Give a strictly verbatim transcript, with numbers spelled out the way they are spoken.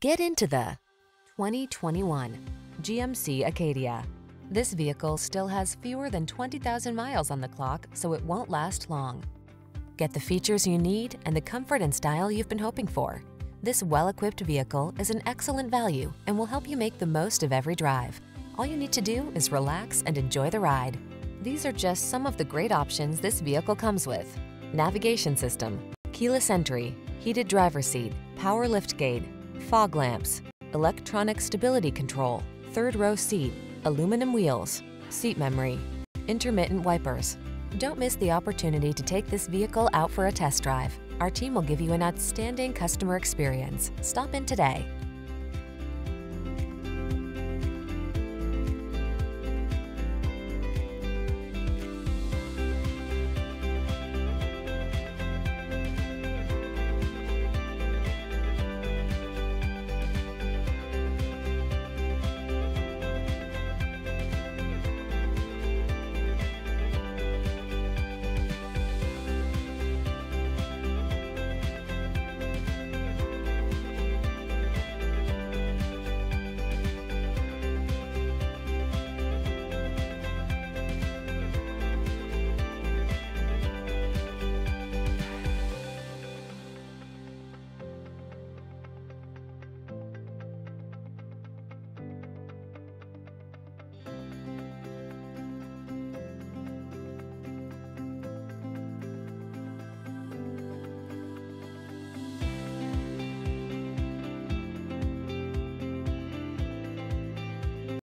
Get into the twenty twenty-one G M C Acadia. This vehicle still has fewer than twenty thousand miles on the clock, so it won't last long. Get the features you need and the comfort and style you've been hoping for. This well-equipped vehicle is an excellent value and will help you make the most of every drive. All you need to do is relax and enjoy the ride. These are just some of the great options this vehicle comes with: navigation system, keyless entry, heated driver's seat, power liftgate, fog lamps, electronic stability control, third row seat, aluminum wheels, seat memory, intermittent wipers. Don't miss the opportunity to take this vehicle out for a test drive. Our team will give you an outstanding customer experience. Stop in today.